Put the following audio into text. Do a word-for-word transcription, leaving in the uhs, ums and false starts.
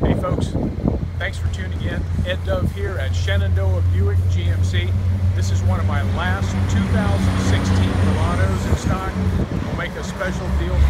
Hey folks, thanks for tuning in. Ed Dove here at Shenandoah Buick G M C. This is one of my last two thousand sixteen Veranos in stock. We'll make a special deal